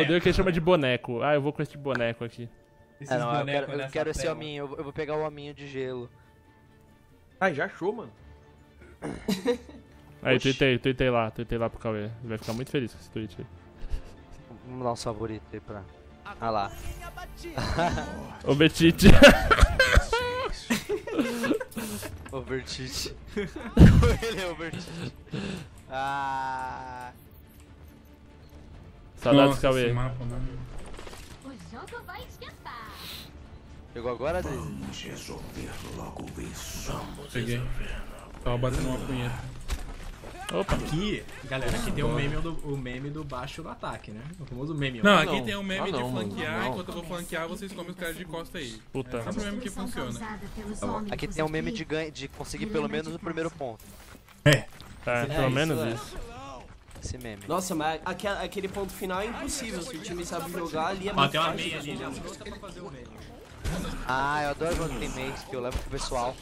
Eu odeio que ele chama de boneco. Ah, eu vou com esse boneco aqui. Esses bonecos eu quero esse hominho, eu vou pegar o hominho de gelo. Ai, já achou, mano. Aí, tuitei lá pro Cauê. Ele vai ficar muito feliz com esse tweet aí. Vamos dar um favorito aí pra... Ah lá. Overtite. Overtite. Ele é overtite. Ah... Saudades, Cauê. O jogo vai esquentar. Pegou agora, Adri? Vamos resolver logo isso. Peguei. Tava batendo uma punheta. Opa. Aqui, galera, aqui tem o meme do baixo do ataque, né? O famoso meme. Não, aqui tem um meme de flanquear. Enquanto eu vou flanquear, vocês comem os caras de costa aí. Puta. É só o meme que funciona. Aqui tem um meme de ganho, de conseguir pelo menos o primeiro ponto. É. Tá, pelo menos isso. Esse meme. Nossa, mas aquele ponto final é impossível. Se o time sabe jogar ali, é muito fácil. Tem uma meia ali, né? Ah, eu adoro quando tem meias que eu levo pro pessoal.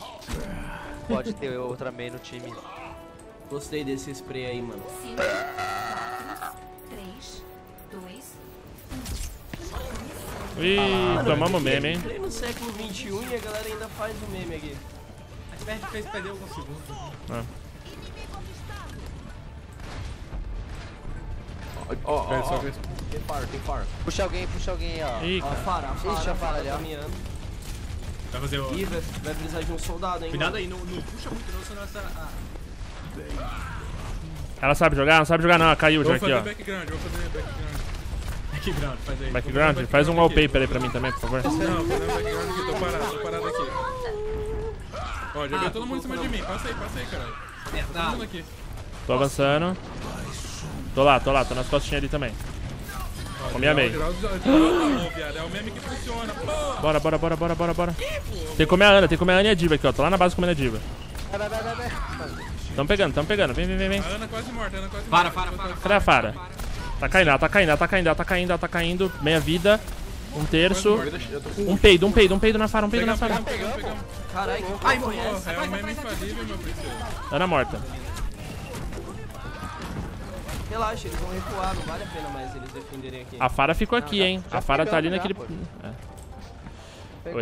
Pode ter outra meia no time. Gostei desse spray aí, mano. 5, 4, 3, 2, 1. Ih, tomamos meme, hein? Entrei no século XXI e a galera ainda faz o meme aqui. A gente fez perder alguns segundos. Ó, tem Pharah, tem Pharah. Puxa alguém aí, ó. Pharah. Ixi, a Pharah ali, ó. Vai fazer o... Ih, vai precisar de um soldado, hein? Cuidado aí, não puxa muito não, senão essa... Ela sabe jogar? Não sabe jogar não, ela caiu já aqui, ó. Background, faz aí. Background? Faz um wallpaper aí pra mim também, por favor. Não, fazer um background aqui, tô parado aqui. Ó, já veio todo mundo em cima de mim, passa aí, caralho. Todo mundo aqui. Tô avançando. Tô lá, tô nas costinhas ali também. Comi a Mei. É o meme que funciona. Bora. Tem que comer a Ana e a D.Va aqui, ó. Tô lá na base comendo a D.Va. Vai. Tamo pegando. Vem. A Ana quase morta, Pharah. Cadê a Pharah? Tá caindo. Meia vida. 1/3. Um peido na Pharah, Caralho. Ai, morreu. É o meme infalível, meu príncipe. Ana morta. Relaxa, eles vão recuar, não vale a pena mais eles defenderem aqui. A Pharah ficou aqui, hein? A Pharah tá ali naquele...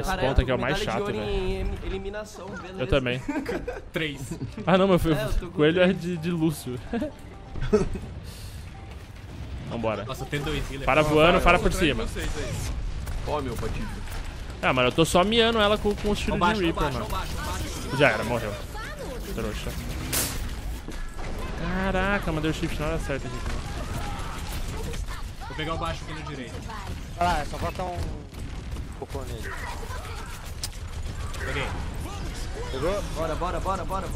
Esse ponto aqui é o mais chato, velho. Eu também. 3. Ah, não, meu filho. O coelho é de Lúcio. Vambora. Nossa, tem 2 healers. Pharah voando, Pharah por cima. Ó, meu Patife. Ah, mano, eu tô só miando ela com o estilo de Reaper, mano. Já era, morreu. Trouxa. Caraca, mandei o shift na hora certa aqui. Vou pegar o baixo aqui na direita. Olha lá, só falta um cocô nele. Peguei. Pegou? Bora. Vamos.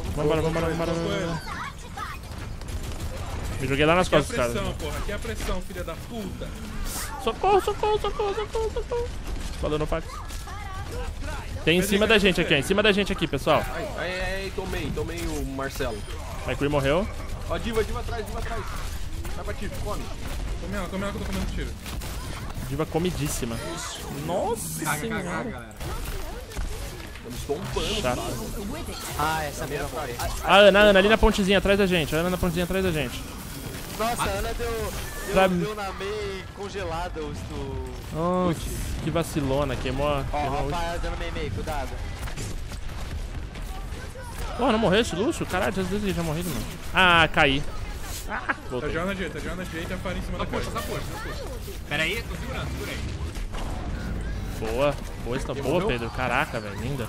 Me joguei lá nas costas, cara. Aqui é a pressão, filha da puta. Socorro. Falou no fax. Tem em cima da gente aqui, pessoal. Ai, tomei o Marcelo. McCree morreu. Ó, D.Va atrás. Vai pra Tiff, come. Come ela que eu tô comendo tiro. D.Va comidíssima. Nossa senhora. Caga, galera. Estamos tompando. Ah, essa mesma foi. A Ana ali na pontezinha atrás da gente. Nossa, a Ana deu na Mei congelada os do... Oh, que vacilona, queimou a... Ó, rapaz, dando Mei, cuidado. Porra, não morreu esse Lúcio? Caralho, às vezes ele já morreu, mano. Ah, caí. Tá jogando na direita e Pharah em cima da coxa. Puxa. Pera aí, tô segurando. Boa, Pedro. Caraca, velho, linda.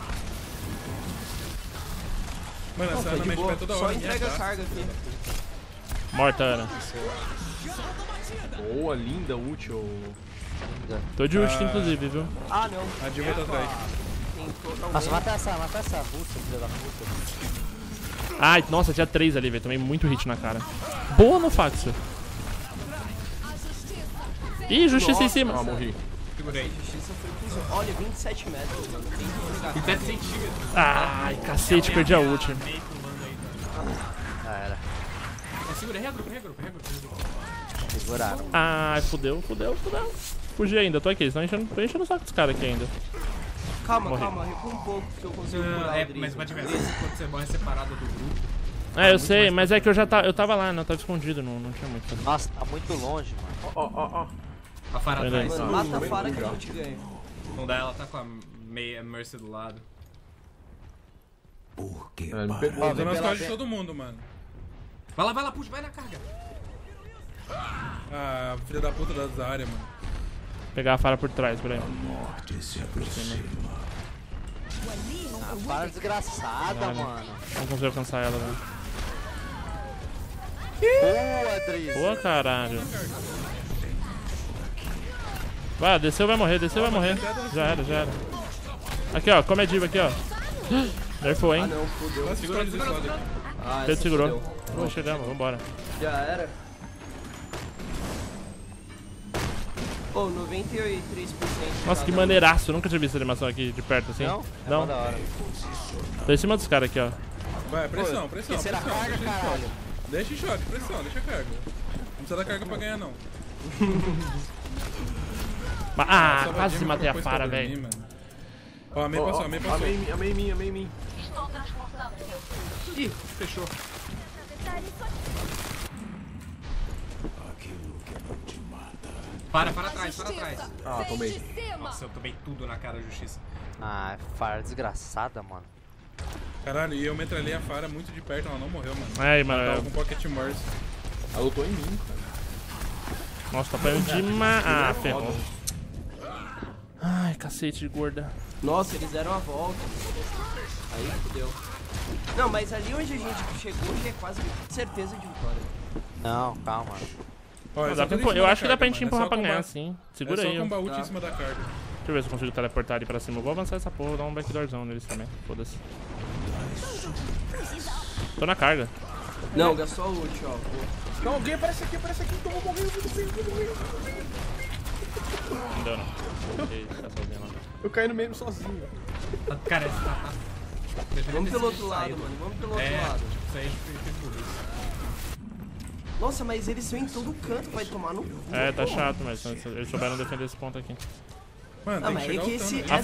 Mano, essa Ana mexe pra toda hora. Só entrega a carga aqui. Morta, Ana. Boa, linda, útil. Tô de útil, inclusive, viu? Ah, não. A D.Va tá atrás. Nossa, mata essa russa, filha da puta. Ai, nossa, tinha 3 ali, velho. Tomei muito hit na cara. Boa, Nofaxu. Ih, justiça em cima. Ah, morri. Olha, 27 metros. 27 centímetros. Ai, cacete, perdi a ult. Ah, era. Segura, regrupa. Seguraram. Ai, fudeu. Fugi ainda, tô aqui. Tô enchendo o saco dos caras aqui ainda. Calma, recua um pouco que eu consigo curar a Adri. Mas vai te ver, quando você morre separado do grupo. Eu sei, mas é que eu tava lá, não, eu tava escondido, não tinha muito. Nossa, tá muito longe, mano. Ó. Pharah atrás. Mano, mata a Pharah que eu te ganho. Não dá, ela tá com a Mei, a Mercy do lado. Por que? Ó, deu nas costas de todo mundo, mano. Vai lá, puxa, vai na carga. Ah, filha da puta da Zarya, mano. Vou pegar a Pharah por trás, Breno. A morte se aproxima. A Pharah desgraçada, caralho, mano. Não consigo alcançar ela, velho. Boa, Adri. Boa, caralho. Vai, desceu, vai morrer, desceu, vai morrer. Já era. Aqui, ó, come a D.Va aqui, ó. Nerfou, hein? Ah, não, fodeu. Pedro segurou. Não chegamos, vambora. Já era. Pô, 93%. Nossa, que maneiraço. Nunca tinha visto essa animação aqui de perto assim. Não? É da hora. Tô em cima dos caras aqui, ó. Vai, pressão. Esquecer a carga, caralho. Deixa em choque, pressão, deixa a carga. Não precisa da carga pra ganhar, não. Ah, quase matei a Pharah, velho. Ó, a Mei passou. A Mei. Estou transportando seu. Ih, fechou. Pharah atrás. Ah, tomei. Nossa, eu tomei tudo na cara da justiça. Ah, Pharah desgraçada, mano. Caralho, e eu metralhei a Pharah muito de perto, ela não morreu, mano. Aí, mano. Ela tava com Pocket Mercy. Ela lutou em mim, cara. Nossa, tá apanhando demais. Ah, ferrou. Ai, cacete de gorda. Nossa, eles deram a volta. Aí fudeu. Não, mas ali onde a gente chegou já é quase certeza de vitória. Não, calma. Ó, eu acho que dá pra gente empurrar pra ganhar, sim. Segura aí. Só com baú em cima da carga. Deixa eu ver se eu consigo teleportar ali pra cima. Eu vou avançar essa porra, vou dar um backdoorzão neles também. Foda-se. Tô na carga. Não, gastou a ult, ó. Não, alguém aparece aqui. Então eu vou morrer, eu vou morrer. Não deu, não. Eu caí no meio sozinho. Cara, esse tá... Vamos pelo outro lado, mano. Isso aí é por isso. Nossa, mas eles vêm em todo canto, vai tomar no cu. É, tá chato, mas eles souberam defender esse ponto aqui. Mano, tem que chegar o tanto.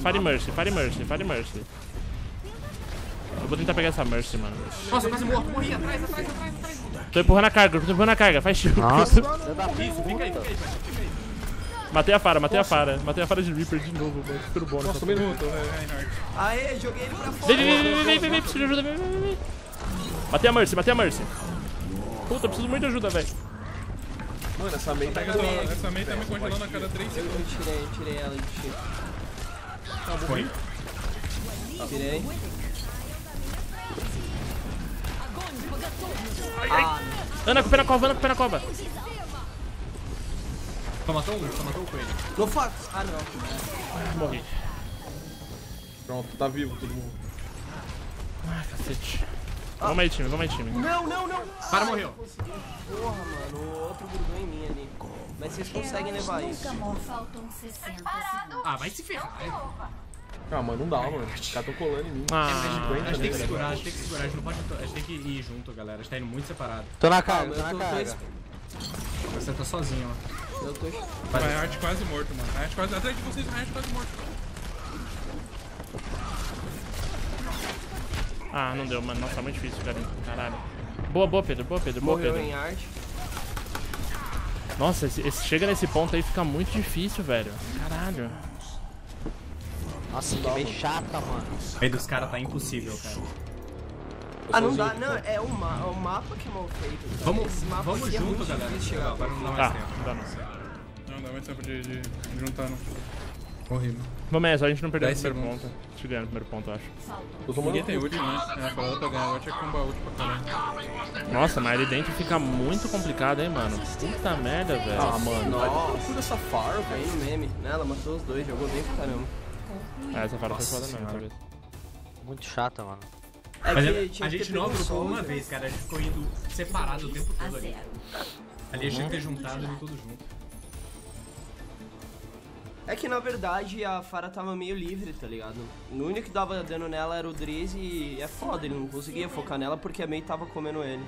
Pharah, Mercy. Eu vou tentar pegar essa Mercy, mano. Nossa, quase morri, atrás. Tô empurrando a carga, faz shield. Nossa, fica aí. Matei a Pharah de Reaper de novo, velho. Tudo bom, nossa, Reinhardt. Aê, joguei ele pra fora. Vem, preciso de ajuda, vem. Matei a Mercy. Puta, preciso muito de ajuda, velho. Mano, essa Mei tá me congelando a cada 3 segundos. Eu tirei ela de tiro. Tá bom. Foi? Tirei. Ai. Ana, com o pé na cova, Só matou um com ele. Nofaxu. Ah, não. Morri. Pronto, tá vivo todo mundo. Ah, cacete. Vamos aí, time. Não. Pharah morreu. Porra, mano. O outro grudou em mim ali. Mas vocês conseguem levar isso. Ah, vai se ferrar. Ah, mano, não dá, mano. Os caras tão colando em mim. A gente tem que segurar, a gente não pode... A gente tem que ir junto, galera. A gente tá indo muito separado. Tô na carga. Você tá sozinho, ó. Eu tô... Reinhardt quase morto, mano. Atrás de vocês, Reinhardt quase morto. Ah, não deu, mano. Nossa, é muito difícil, cara. Caralho. Boa, Pedro. Morreu em arte. Nossa, chega nesse ponto aí, fica muito difícil, velho. Caralho. Nossa, que bem chata, mano. O meio dos caras tá impossível, cara. Ah, não dá. Não, é o mapa que é mal feito. Cara. Vamos junto, galera. Agora não dá mais tempo. Não dá mais tempo de juntar, não. Horrível. Vamos nessa, a gente não perdeu o primeiro ponto. A gente ganhou o primeiro ponto, eu acho. Ninguém tem ult, né? Falou pra ganhar ult é com baú pra caralho. Nossa, mas ali dentro fica muito complicado, hein, mano. Puta merda, velho. Ah, mano. Nossa, essa Pharah caiu no meme. Ela matou os dois, jogou bem pra caramba. É, essa Pharah foi foda mesmo, talvez. Muito chata, mano. A gente não agrupou uma vez, cara. A gente ficou indo separado o tempo todo ali. Ali a gente tinha que ter juntado e tudo junto. É que na verdade a Pharah tava meio livre, tá ligado? O único que dava dano nela era o Drezzy e é foda, ele não conseguia focar nela porque a Mei tava comendo ele.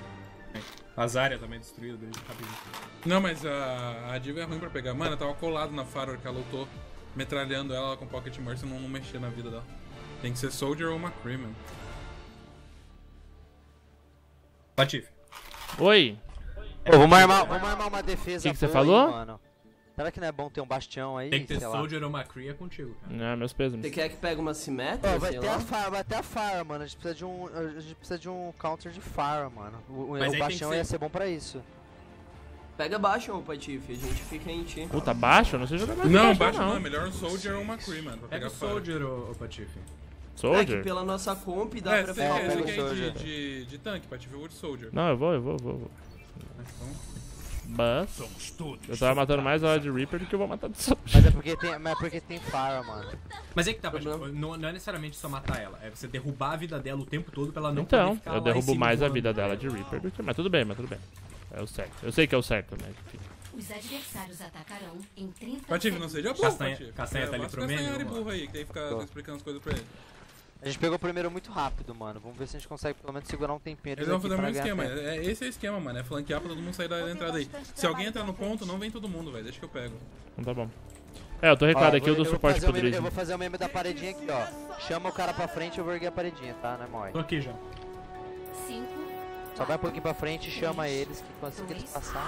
A Zarya também destruída, Drezzy rapidinho. Não, mas a D.Va é ruim pra pegar. Mano, eu tava colado na Pharah que ela lutou, metralhando ela com Pocket Mercy, não mexia na vida dela. Tem que ser Soldier ou McCree, mano. Patife. Oi! Pô, vamos armar uma defesa. O que você falou? Mano. Será que não é bom ter um Bastião aí? Tem que ter Soldier ou McCree é contigo, cara. Não, meus pesos. Você quer que pegue uma simétrica? Vai até a Pharah, mano. A gente precisa de um counter de Pharah, mano. O Bastião ser... ia ser bom pra isso. Pega Bastion, Patife, a gente fica em ti. Puta, Bastion? Não sei jogar Bastion. Não, Bastion não. É melhor um Soldier ou um McCree, mano. Pra pegar Soldier ou Patife. Soldier? É que pela nossa comp dá pra pegar de tanque, Patife ou de Soldier. Não, eu vou. Mas eu tava matando mais a hora de Reaper do que eu vou matar de Soldier. Mas é porque tem Pharah, mano. Mas é que tá, não é necessariamente só matar ela, é você derrubar a vida dela o tempo todo pra ela não poder ficar. Então, eu derrubo mais a vida dela de Reaper do que... Mas tudo bem. É o certo. Eu sei que é o certo, mas... Os adversários atacarão em 30... Patife, não seja burro, Patife. Castanha tá ali pro meio. Castanha e burro aí, que daí fica explicando as coisas pra ele. A gente pegou o primeiro muito rápido, mano. Vamos ver se a gente consegue pelo menos segurar um tempinho. Eles vão fazer o mesmo esquema. Esse é o esquema, mano. É flanquear pra todo mundo sair da entrada aí. Se alguém entrar no ponto, não vem todo mundo, velho. Deixa que eu pego. Não tá bom. É, eu tô recado aqui, eu dou suporte pro Drezzy. Eu vou fazer o meme da paredinha aqui, ó. Chama o cara pra frente, eu vou erguer a paredinha, tá? Né, Moi? Tô aqui já. Só vai um pouquinho pra frente e chama eles, que assim que eles passarem.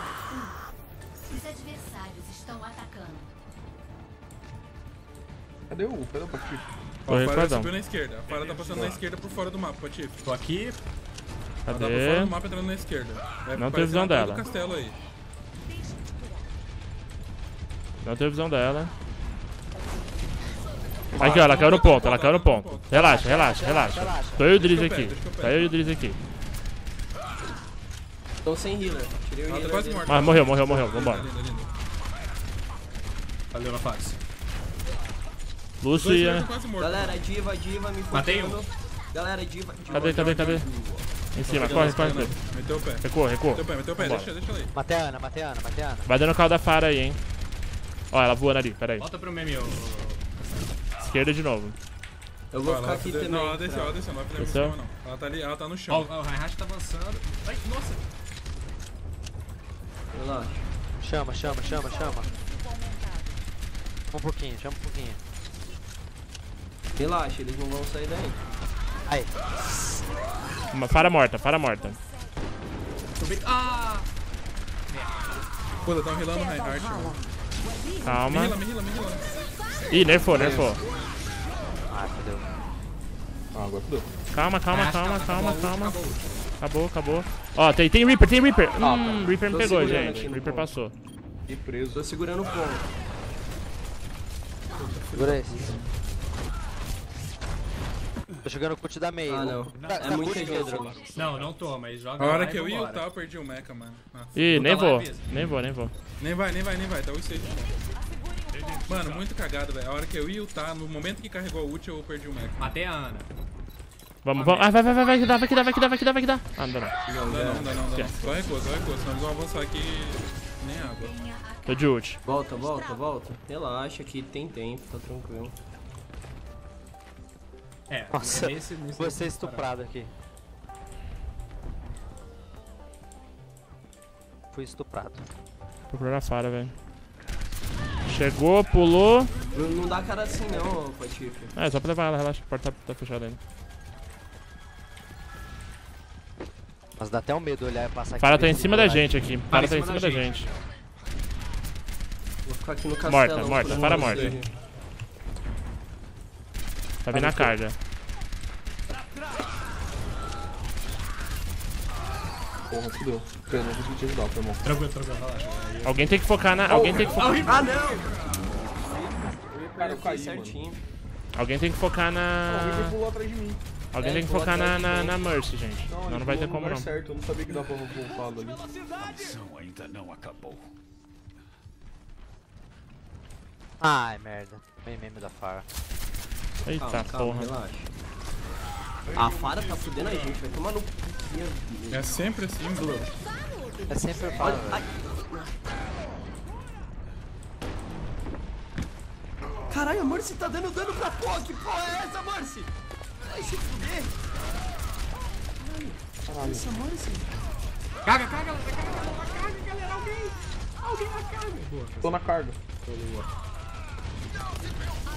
Os adversários estão atacando. Cadê o Patife? Ó, a Pharah subiu na esquerda. A Pharah tá passando na esquerda por fora do mapa, Patife. Tô aqui. Cadê? Ela tá por fora do mapa entrando na esquerda. Não tem visão dela. Castelo aí. Não tem visão dela. Aqui, ó, ela caiu no ponto. Relaxa. Tô eu e o Drezzy aqui. Tô sem healer, tirei o healer. Mas morreu, vambora. Valeu na face. Lúcio e Ana. Galera, D.Va me fodendo. Galera, D.Va. Cadê? Em cima, corre. Meteu o pé. Recua. Meteu o pé, deixa ela aí. Matei a Ana. Vai dando o carro da Pharah aí, hein. Ó, ela voando ali, pera aí. Volta pro meme, ô. Esquerda de novo. Eu vou ficar aqui também. Não, ela desceu, não vai pra mim cima, não. Ela tá ali, ela tá no chão. Ó, o Reinhardt tá avançando. Ai, nossa. Relaxa. Chama. Chama um pouquinho. Relaxa, eles não vão sair daí. Aí. Uma Pharah morta. Ah! Pô, eu tava relando o Reinhardt. Calma. Me rila. Ih, nerfou. Ah, fodeu. Ah, agora fodeu. Calma. Acabou. Ó, tem Reaper. Reaper me pegou, gente. Reaper passou. E preso. Tô segurando o ponto. Segura esse. Tô jogando o cut da Mei. Ah, não. É muito Pedro. Não tô, mas joga. A hora que eu ia ultar, eu perdi o mecha, mano. Ih, nem vou. Nem vai. Tá o stage. Mano, muito cagado, velho. A hora que eu ia ultar, no momento que carregou a ult, eu perdi o mecha. Matei a Ana. Vamos. Ah, vai que dá. Ah, não dá. Só recuo, senão eles vão avançar aqui nem água. Tô de ult. Volta. Relaxa que tem tempo, tá tranquilo. Nossa, vou ser estuprado aqui. Fui estuprado. Procurando a Pharah, velho. Chegou, pulou. Não dá cara assim não, Patife. É, só pra levar ela, relaxa, a porta tá fechada ainda. Mas dá até um medo olhar e passar aqui. Pharah tá em cima da gente aqui. Pharah tá em cima da gente. Vou ficar aqui no castelo. Morta. Pharah morta. Tá vindo a carga. Porra, fudeu. Pera, não consegui te ajudar, foi bom. Tranquilo, relaxa. Alguém tem que focar na... Ah, não! Cara, eu caí certinho. Alguém tem que focar na... O Reaper pulou atrás de mim. Alguém tem que focar na Mercy, gente. Não vai ter como não. Certo, eu não sabia que dava pra voltar ali. A missão ainda não acabou. Ai, merda. Bem meme da Pharah. Eita, calma, porra. Relaxa. A Pharah tá fudendo a gente, vai tomar no... É sempre assim, bro. É sempre a Pharah. Caralho, a Mercy tá dando dano pra porra. Que porra é essa, Mercy? Ai, se fuder! Caralho, essa Mercy! Caga, galera! Alguém na carga! Tô na carga.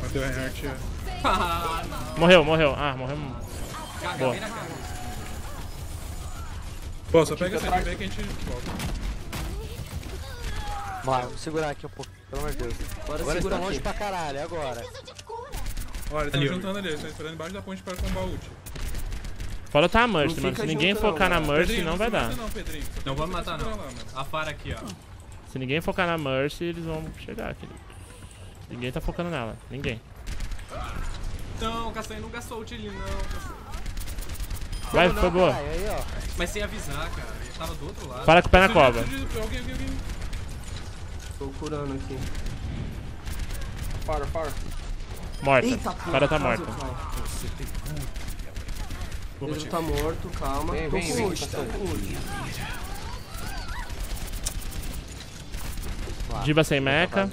Matei o Reinhardt. Morreu. Ah, morreu. Caga, vem na carga. Pô, só pega essa aqui que a gente volta. Vai, vamos segurar aqui um pouco, pelo amor de Deus. Agora segura longe pra caralho, agora. Olha, eles estão juntando ali, eles estão esperando embaixo da ponte para combar o ult. Fora tá a Mercy, não mano. Se ninguém focar na Mercy, Pedrinho, não vai dar. Não vamos matar, não. A Pharah aqui, ó. Se ninguém focar na Mercy, eles vão chegar aqui. Ninguém tá focando nela. Ninguém. Não, o Castanho não gastou ult ali, não. Vai, por favor. Mas sem avisar, cara. Ele tava do outro lado. Pharah com o pé na cova. Tô curando aqui. Pharah. Morta. Pharah tá morta. Você tem culpa. Ele tá morto, calma. Vem, D.Va sem mecha.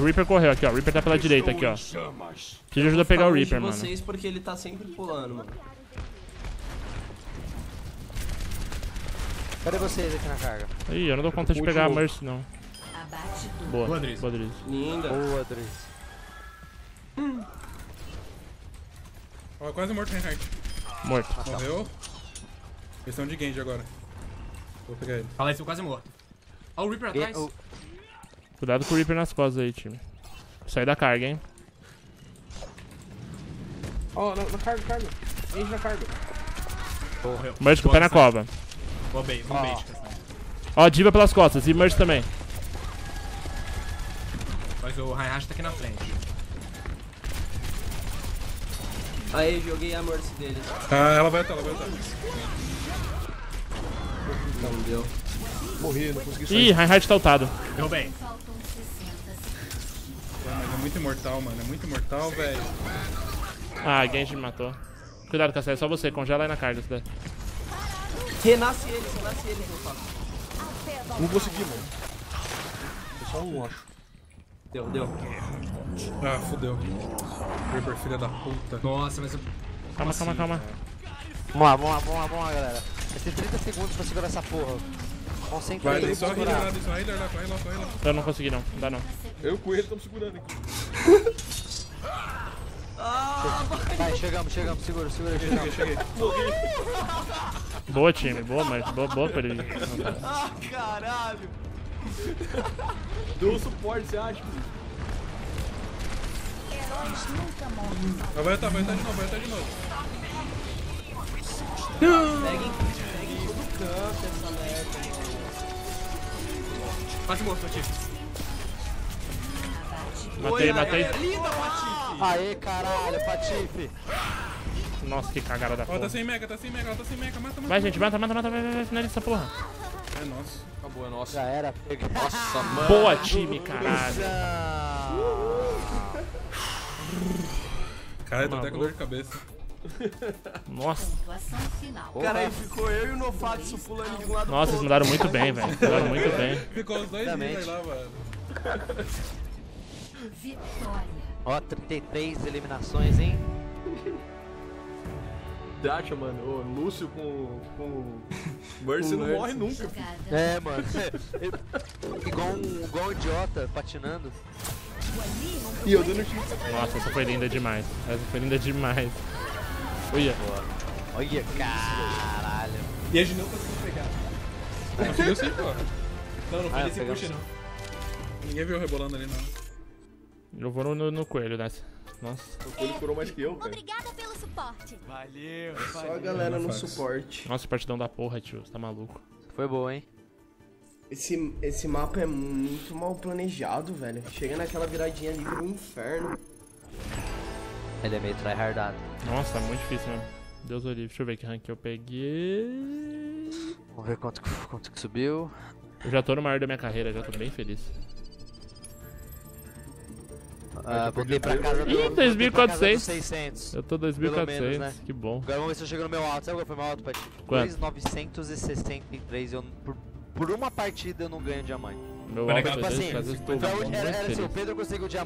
Reaper correu aqui, ó. Reaper tá pela direita aqui, ó. Preciso ajudar a pegar o Reaper, mano. Vocês porque ele tá sempre pulando, mano. Cadê vocês aqui na carga? Ih, eu não dou conta de pegar a Mercy, não. Boa, Adri. Linda. Boa, Adri. Ó, quase morto, Reinhardt. Morto. Morreu. Questão de Genji agora. Vou pegar ele. Fala isso, eu quase morto. Ó o Reaper atrás. Cuidado com o Reaper nas costas aí, time. Sai da carga, hein. Ó, na carga. Genji na carga. Morreu. Merge com o pé na cova. Boa bait, bom bait. Ó, D.Va pelas costas e Merge também. Mas o Reinhardt tá aqui na frente. Aí, joguei a Mercy dele. Ah, ela vai atar. Não deu. Morri, não consegui sair. Ih, Reinhardt tá ultado. Deu bem. Mas é muito imortal, mano. É muito imortal, velho. Ah, Genji me matou. Cuidado, Cassel, é só você. Congela aí na carga. Renasce ele, meu papo. Não consegui, mano. É só um, acho. Deu. Ah, fodeu. Reaper, filha da puta. Nossa, mas eu... Calma. Vamos lá, galera. Vai ter 30 segundos pra segurar essa porra. Concentra aí. Vai, só healer lá. Eu não consegui, não dá não. Eu com ele estamos segurando aqui. Vai, chegamos, segura. Boa, time, boa, pra ele. Ah, caralho. Deu suporte, você acha? Heróis nunca morrem. Vai atar de novo. Pegue todo canto essa merda. Quase morto, Patife. Matei. Linda, Patife. Aê, caralho, Patife. Nossa, que cagada da porra. Tá sem mecha, mata. Vai, gente, mata, vai, finaliza essa porra. É nosso. Acabou, é nosso. Já era. Nossa, mano. Boa, time, caralho. Cara, eu tô até com dor de cabeça. Nossa. Cara, aí ficou eu e o Nofaxu pulando de um lado. Nossa, eles mudaram muito bem, velho. Ficou os dois lindos lá, mano. Vitória. Ó, 33 eliminações, hein? Acha, mano, o Lúcio com Mercy não morre nunca. É, mano. Igual um idiota patinando. E eu dando chute. Nossa, essa foi linda demais. Olha, caralho. E a gente não conseguiu pegar. Não conseguiu sim, pô. Não fez esse push, não. Ninguém viu rebolando ali, não. Eu vou no coelho nessa. Nossa. O coelho curou mais que eu, cara. Obrigada pelo suporte. Valeu. Só a galera no suporte. Nossa, partidão da porra, tio. Você tá maluco. Foi boa, hein? Esse mapa é muito mal planejado, velho. Chega naquela viradinha ali do inferno. Ele é meio tryhardado. Nossa, muito difícil mesmo. Deus o livre. Deixa eu ver que rank eu peguei. Vamos ver quanto que subiu. Eu já tô no maior da minha carreira, já tô bem feliz. Voltei pra casa do... Ih, 2.400. Eu tô 2.400, né? Que bom. Agora vamos ver se eu chego no meu alto. Sabe qual foi o meu alto, Pati? 2.963. Por uma partida eu não ganho diamante. Meu alto, tipo assim, era se o Pedro conseguiu o diamante.